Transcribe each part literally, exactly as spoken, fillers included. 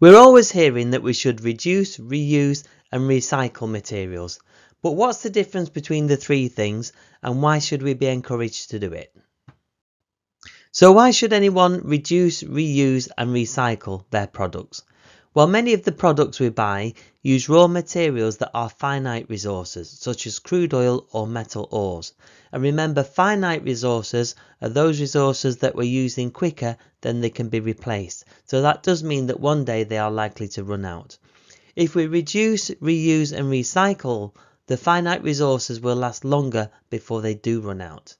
We're always hearing that we should reduce, reuse and recycle materials. But what's the difference between the three things and why should we be encouraged to do it? So why should anyone reduce, reuse and recycle their products? Well, many of the products we buy use raw materials that are finite resources such as crude oil or metal ores. And remember, finite resources are those resources that we're using quicker than they can be replaced. So that does mean that one day they are likely to run out. If we reduce, reuse and recycle, the finite resources will last longer before they do run out.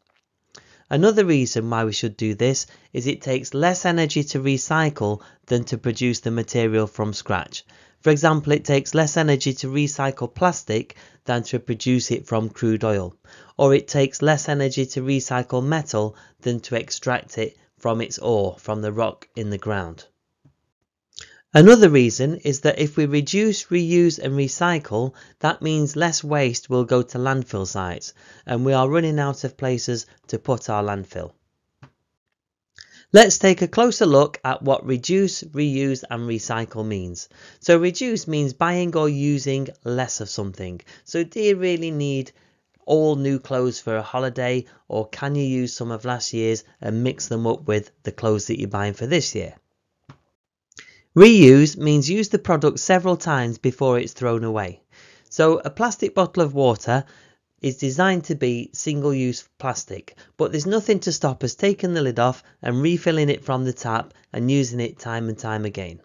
Another reason why we should do this is it takes less energy to recycle than to produce the material from scratch. For example, it takes less energy to recycle plastic than to produce it from crude oil, or it takes less energy to recycle metal than to extract it from its ore, from the rock in the ground. Another reason is that if we reduce, reuse and recycle, that means less waste will go to landfill sites, and we are running out of places to put our landfill. Let's take a closer look at what reduce, reuse and recycle means. So reduce means buying or using less of something. So do you really need all new clothes for a holiday, or can you use some of last year's and mix them up with the clothes that you're buying for this year? Reuse means use the product several times before it's thrown away. So a plastic bottle of water is designed to be single-use plastic, but there's nothing to stop us taking the lid off and refilling it from the tap and using it time and time again.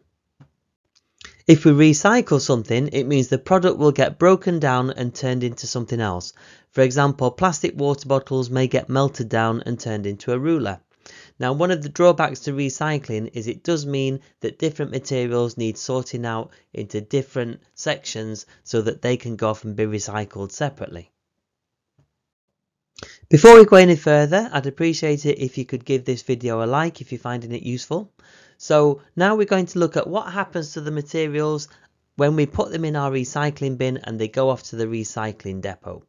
If we recycle something, it means the product will get broken down and turned into something else. For example, plastic water bottles may get melted down and turned into a ruler. Now, one of the drawbacks to recycling is it does mean that different materials need sorting out into different sections so that they can go off and be recycled separately. Before we go any further, I'd appreciate it if you could give this video a like if you're finding it useful. So now we're going to look at what happens to the materials when we put them in our recycling bin and they go off to the recycling depot.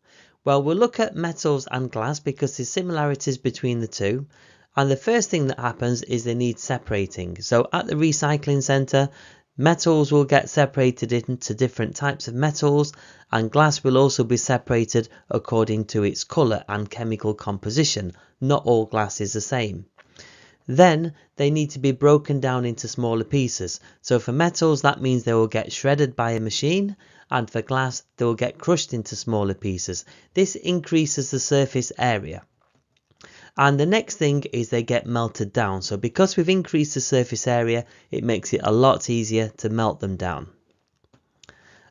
Well, we'll look at metals and glass because there's similarities between the two. And the first thing that happens is they need separating. So at the recycling centre, metals will get separated into different types of metals, and glass will also be separated according to its colour and chemical composition. Not all glass is the same. Then they need to be broken down into smaller pieces. So for metals, that means they will get shredded by a machine, and for glass, they will get crushed into smaller pieces. This increases the surface area. And the next thing is they get melted down. So because we've increased the surface area, it makes it a lot easier to melt them down.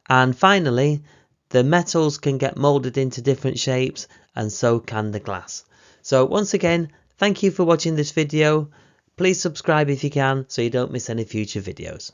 And finally, the metals can get moulded into different shapes, and so can the glass. So once again, thank you for watching this video. Please subscribe if you can so you don't miss any future videos.